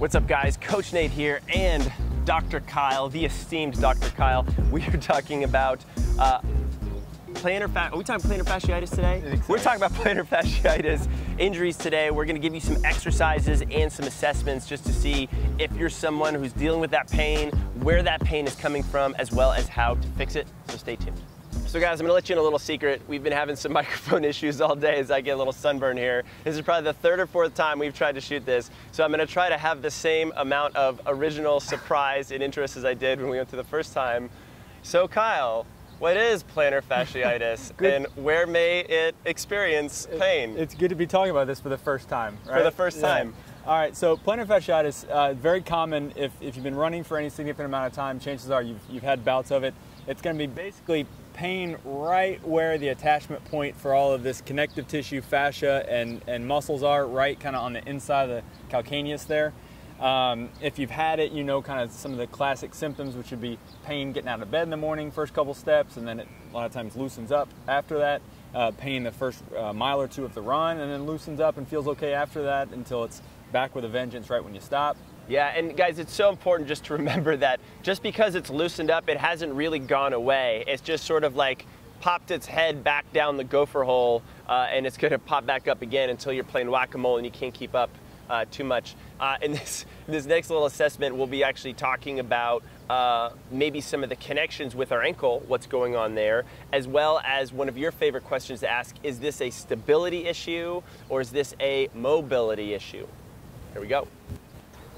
What's up, guys? Coach Nate here, and Dr. Kyle, the esteemed Dr. Kyle. We are talking about are we talking plantar fasciitis today? We're talking about plantar fasciitis injuries today. We're going to give you some exercises and some assessments just to see if you're someone who's dealing with that pain, where that pain is coming from, as well as how to fix it. So stay tuned. So guys, I'm gonna let you in a little secret. We've been having some microphone issues all day as I get a little sunburn here. This is probably the third or fourth time we've tried to shoot this. So I'm gonna try to have the same amount of original surprise and interest as I did when we went through the first time. So Kyle, what is plantar fasciitis and where may it experience pain? It's good to be talking about this for the first time, right? For the first time. All right, so plantar fasciitis, very common. If you've been running for any significant amount of time, chances are you've had bouts of it. It's gonna be basically pain right where the attachment point for all of this connective tissue, fascia, and muscles are, right kind of on the inside of the calcaneus there. If you've had it, you know kind of some of the classic symptoms, which would be pain getting out of bed in the morning, first couple steps, and then it a lot of times loosens up after that. Pain the first mile or two of the run, and then loosens up and feels okay after that until it's back with a vengeance right when you stop. Yeah, and guys, it's so important just to remember that just because it's loosened up, it hasn't really gone away. It's just sort of like popped its head back down the gopher hole, and it's gonna pop back up again until you're playing whack-a-mole and you can't keep up too much. In this next little assessment, we'll be actually talking about maybe some of the connections with our ankle, what's going on there, as well as one of your favorite questions to ask: is this a stability issue or is this a mobility issue? Here we go.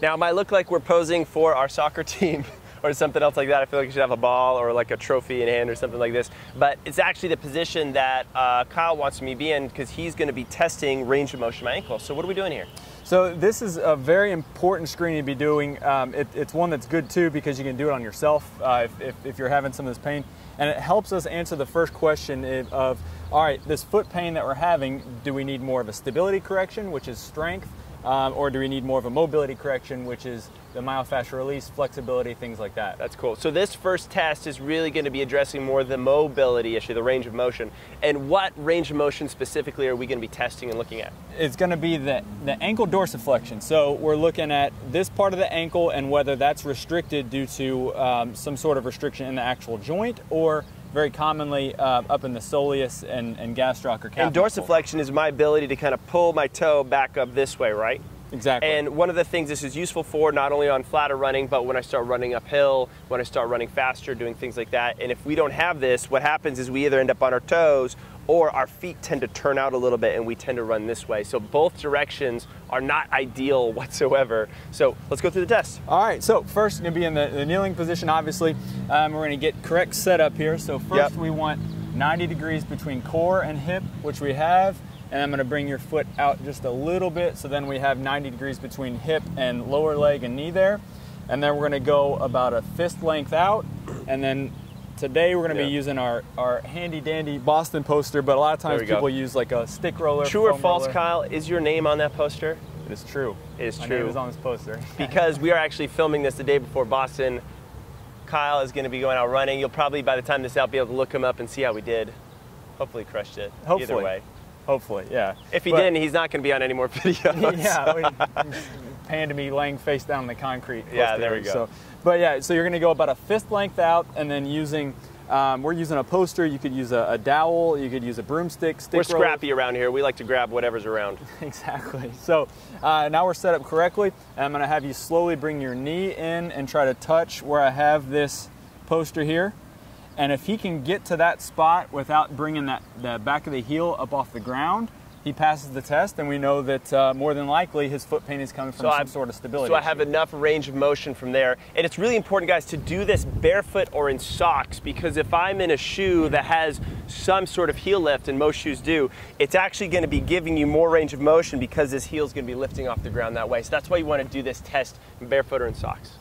Now, it might look like we're posing for our soccer team or something else like that. I feel like you should have a ball or like a trophy in hand or something like this. But it's actually the position that Kyle wants me to be in because he's going to be testing range of motion of my ankle. So what are we doing here? So this is a very important screen to be doing. It's one that's good too because you can do it on yourself if you're having some of this pain. And it helps us answer the first question of, all right, this foot pain that we're having, do we need more of a stability correction, which is strength? Or do we need more of a mobility correction, which is the myofascial release, flexibility, things like that? That's cool. So this first test is really going to be addressing more the mobility issue, the range of motion. And what range of motion specifically are we going to be testing and looking at? It's going to be the ankle dorsiflexion. So we're looking at this part of the ankle and whether that's restricted due to some sort of restriction in the actual joint or very commonly up in the soleus and gastroc or capital. And dorsiflexion is my ability to kind of pull my toe back up this way, right? Exactly. And one of the things this is useful for, not only on flatter running, but when I start running uphill, when I start running faster, doing things like that. And if we don't have this, what happens is we either end up on our toes or our feet tend to turn out a little bit and we tend to run this way. So both directions are not ideal whatsoever. So let's go through the test. All right, so first you're gonna be in the kneeling position, obviously. We're gonna get correct setup here. So first we want 90 degrees between core and hip, which we have. And I'm gonna bring your foot out just a little bit. So then we have 90 degrees between hip and lower leg and knee there. And then we're gonna go about a fist length out. And then today we're gonna be using our handy dandy Boston poster, but a lot of times people use like a stick roller. True or false, Kyle, is your name on that poster? It is true. It is true. My name is on this poster. Because we are actually filming this the day before Boston. Kyle is gonna be going out running. You'll probably, by the time this out, be able to look him up and see how we did. Hopefully crushed it, either way. Hopefully, yeah. If he didn't, he's not gonna be on any more videos. Yeah, handed me laying face down on the concrete. Yeah, there we go. So, but yeah, so you're gonna go about a fist length out and then using, we're using a poster, you could use a dowel, you could use a broomstick, stick roller. We're scrappy around here, we like to grab whatever's around. Exactly, so now we're set up correctly, and I'm gonna have you slowly bring your knee in and try to touch where I have this poster here. And if he can get to that spot without bringing the back of the heel up off the ground, he passes the test, and we know that more than likely his foot pain is coming from some sort of stability. So I have enough range of motion from there. And it's really important, guys, to do this barefoot or in socks, because if I'm in a shoe that has some sort of heel lift, and most shoes do, it's actually gonna be giving you more range of motion because this heel's gonna be lifting off the ground that way. So that's why you wanna do this test barefoot or in socks.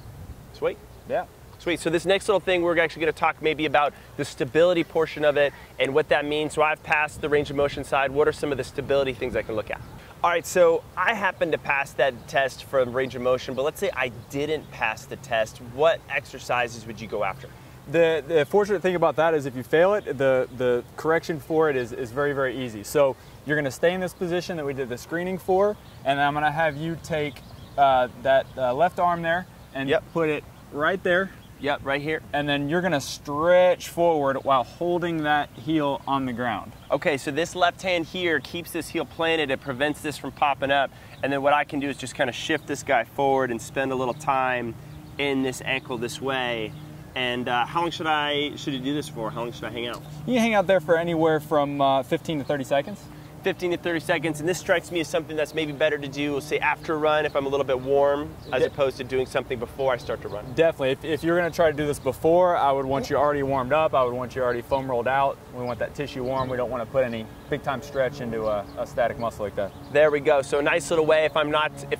Sweet? Yeah. Sweet, so this next little thing, we're actually gonna talk maybe about the stability portion of it and what that means. So I've passed the range of motion side. What are some of the stability things I can look at? All right, so I happened to pass that test from range of motion, but let's say I didn't pass the test. What exercises would you go after? The fortunate thing about that is if you fail it, the correction for it is very, very easy. So you're gonna stay in this position that we did the screening for, and I'm gonna have you take that left arm there and put it right there. Yep, right here. And then you're gonna stretch forward while holding that heel on the ground. Okay, so this left hand here keeps this heel planted. It prevents this from popping up. And then what I can do is just kind of shift this guy forward and spend a little time in this ankle this way. And how long should you do this for? How long should I hang out? You hang out there for anywhere from 15 to 30 seconds. 15 to 30 seconds, and this strikes me as something that's maybe better to do, say, after a run if I'm a little bit warm, as opposed to doing something before I start to run. Definitely. If you're going to try to do this before, I would want you already warmed up. I would want you already foam rolled out. We want that tissue warm. We don't want to put any big-time stretch into a static muscle like that. There we go. So a nice little way, if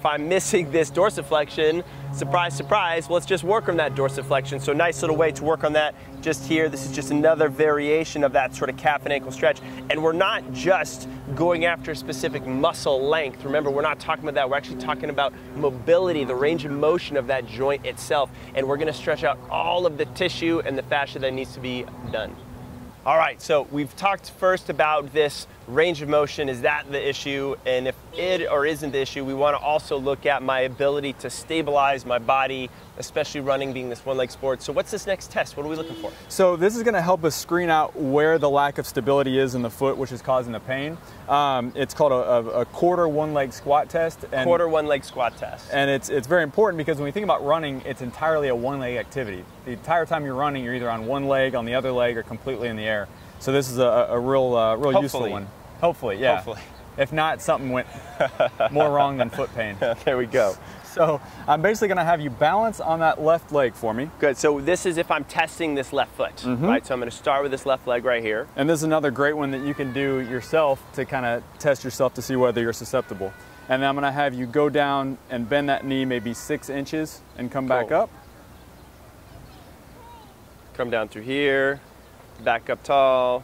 I'm missing this dorsiflexion, surprise, surprise, let's just work on that dorsiflexion. So nice little way to work on that just here. This is just another variation of that sort of calf and ankle stretch. And we're not just going after a specific muscle length. Remember, we're not talking about that. We're actually talking about mobility, the range of motion of that joint itself. And we're gonna stretch out all of the tissue and the fascia that needs to be done. All right, so we've talked first about this range of motion. Is that the issue? And if it or isn't the issue, we want to also look at my ability to stabilize my body, especially running being this one-leg sport. So what's this next test? What are we looking for? So this is going to help us screen out where the lack of stability is in the foot, which is causing the pain. It's called a quarter one-leg squat test. And quarter one-leg squat test. And it's very important because when we think about running, it's entirely a one-leg activity. The entire time you're running, you're either on one leg, on the other leg, or completely in the air. So this is a real useful one. Hopefully, yeah. Hopefully. If not, something went more wrong than foot pain. There we go. So I'm basically going to have you balance on that left leg for me. Good. So this is if I'm testing this left foot, right? So I'm going to start with this left leg right here. And this is another great one that you can do yourself to kind of test yourself to see whether you're susceptible. And then I'm going to have you go down and bend that knee maybe 6 inches and come back up. Come down through here, back up tall.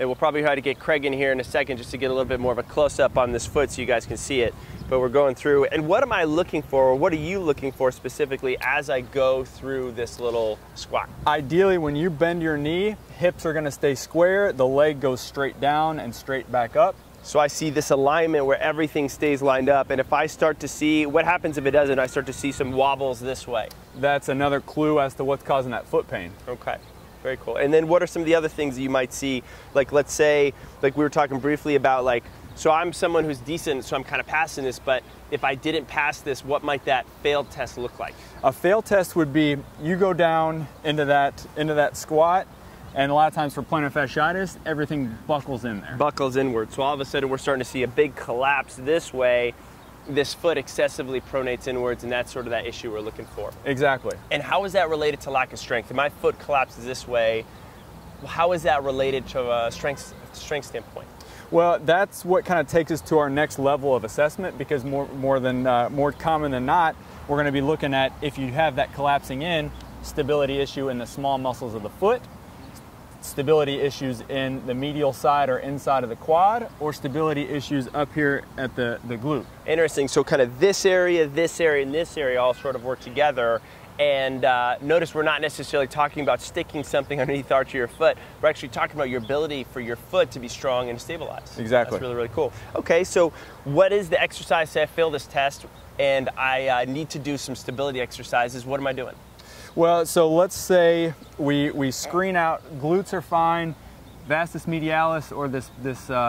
And we'll probably try to get Craig in here in a second just to get a little bit more of a close-up on this foot so you guys can see it. But we're going through, and what am I looking for, or what are you looking for specifically as I go through this little squat? Ideally, when you bend your knee, hips are gonna stay square, the leg goes straight down and straight back up. So I see this alignment where everything stays lined up, and if I start to see, what happens if it doesn't? I start to see some wobbles this way. That's another clue as to what's causing that foot pain. Okay. Very cool. And then what are some of the other things that you might see? Like, let's say, like we were talking briefly about, like, so I'm someone who's decent, so I'm kind of passing this, but if I didn't pass this, what might that failed test look like? A failed test would be you go down into that squat, and a lot of times for plantar fasciitis, everything buckles in there. Buckles inward. So all of a sudden we're starting to see a big collapse this way. This foot excessively pronates inwards, and that's sort of that issue we're looking for. Exactly. And how is that related to lack of strength? If my foot collapses this way, how is that related to a strength standpoint? Well, that's what kind of takes us to our next level of assessment, because more common than not, we're going to be looking at, if you have that collapsing in, stability issue in the small muscles of the foot, stability issues in the medial side or inside of the quad, or stability issues up here at the glute. Interesting. So kind of this area, and this area all sort of work together. And notice we're not necessarily talking about sticking something underneath the arch of your foot. We're actually talking about your ability for your foot to be strong and stabilized. Exactly. That's really, really cool. Okay, so what is the exercise? Say I fail this test and I need to do some stability exercises. What am I doing? Well, so let's say we screen out, glutes are fine, vastus medialis or this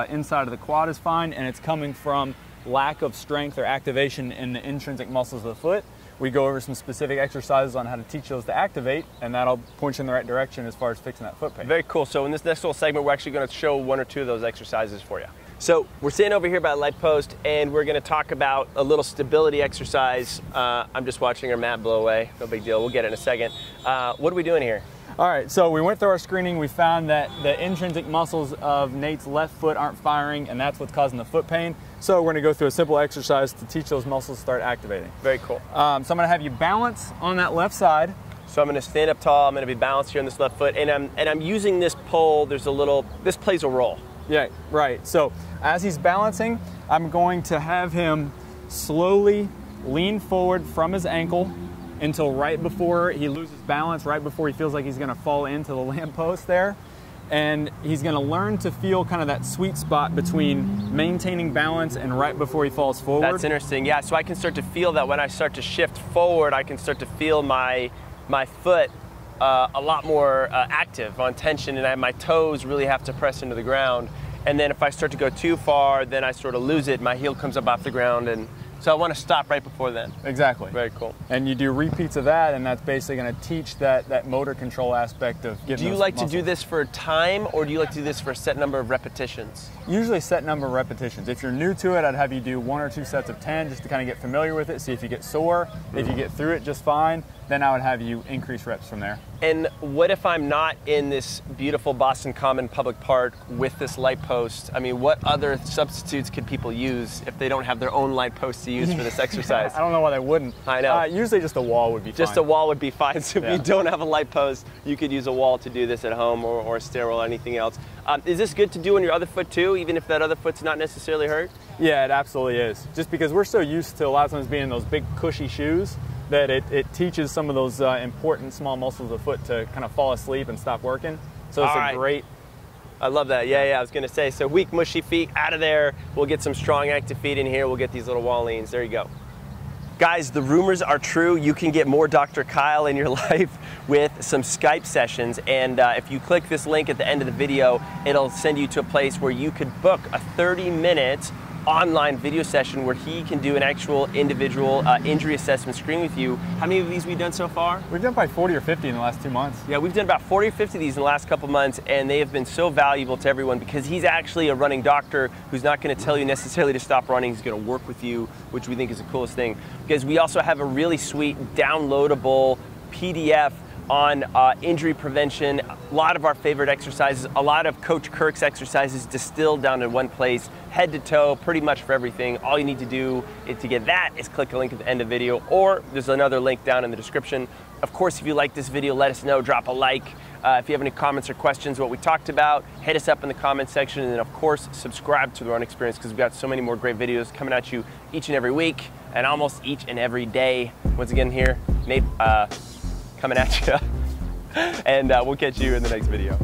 inside of the quad is fine, and it's coming from lack of strength or activation in the intrinsic muscles of the foot. We go over some specific exercises on how to teach those to activate, and that'll point you in the right direction as far as fixing that foot pain. Very cool. So in this next little segment, we're actually going to show one or two of those exercises for you. So we're sitting over here by a light post, and we're going to talk about a little stability exercise. I'm just watching our mat blow away. No big deal. We'll get it in a second. What are we doing here? All right. So we went through our screening. We found that the intrinsic muscles of Nate's left foot aren't firing, and that's what's causing the foot pain. So we're going to go through a simple exercise to teach those muscles to start activating. Very cool. So I'm going to have you balance on that left side. So I'm going to stand up tall. I'm going to be balanced here on this left foot, and I'm using this pole. There's a little. This plays a role. Yeah, right. So as he's balancing, I'm going to have him slowly lean forward from his ankle until right before he loses balance, right before he feels like he's going to fall into the lamppost there. and he's going to learn to feel kind of that sweet spot between maintaining balance and right before he falls forward. That's interesting. Yeah, so I can start to feel that when I start to shift forward, I can start to feel my foot a lot more active on tension, and my toes really have to press into the ground. And then if I start to go too far, then I sort of lose it. My heel comes up off the ground, and so I want to stop right before then. Exactly. Very cool. And you do repeats of that, and that's basically going to teach that motor control aspect of giving. Do you like muscles to do this for time, or do you like to do this for a set number of repetitions? Usually set number of repetitions. If you're new to it, I'd have you do 1 or 2 sets of 10 just to kind of get familiar with it, see if you get sore. If you get through it just fine, then I would have you increase reps from there. And what if I'm not in this beautiful Boston Common public park with this light post? I mean, what other substitutes could people use if they don't have their own light post to use for this exercise? I don't know why they wouldn't. I know. Usually just a wall would be fine. Just a wall would be fine. So if you don't have a light post, you could use a wall to do this at home, or a stairwell or anything else. Is this good to do on your other foot too, even if that other foot's not necessarily hurt? Yeah, it absolutely is. Just because we're so used to a lot of times being in those big cushy shoes, that it teaches some of those important small muscles of the foot to kind of fall asleep and stop working. So it's a great... I love that. Yeah, I was going to say. So weak, mushy feet, out of there. We'll get some strong, active feet in here. We'll get these little wall leans. There you go. Guys, the rumors are true. You can get more Dr. Kyle in your life with some Skype sessions. And if you click this link at the end of the video, it'll send you to a place where you could book a 30-minute online video session where he can do an actual individual injury assessment screen with you. How many of these we've done so far? We've done probably 40 or 50 in the last 2 months. Yeah, we've done about 40 or 50 of these in the last couple months, and they have been so valuable to everyone because he's actually a running doctor who's not going to tell you necessarily to stop running. He's going to work with you, which we think is the coolest thing. Because we also have a really sweet downloadable PDF on injury prevention, a lot of our favorite exercises, a lot of Coach Kirk's exercises distilled down in one place, head to toe, pretty much for everything. All you need to do to get that is click a link at the end of the video, or there's another link down in the description. Of course, if you like this video, let us know, drop a like. If you have any comments or questions what we talked about, hit us up in the comments section, and then of course, subscribe to The Run Experience because we've got so many more great videos coming at you each and every week and almost each and every day. Once again here, Nate, coming at you, and we'll catch you in the next video.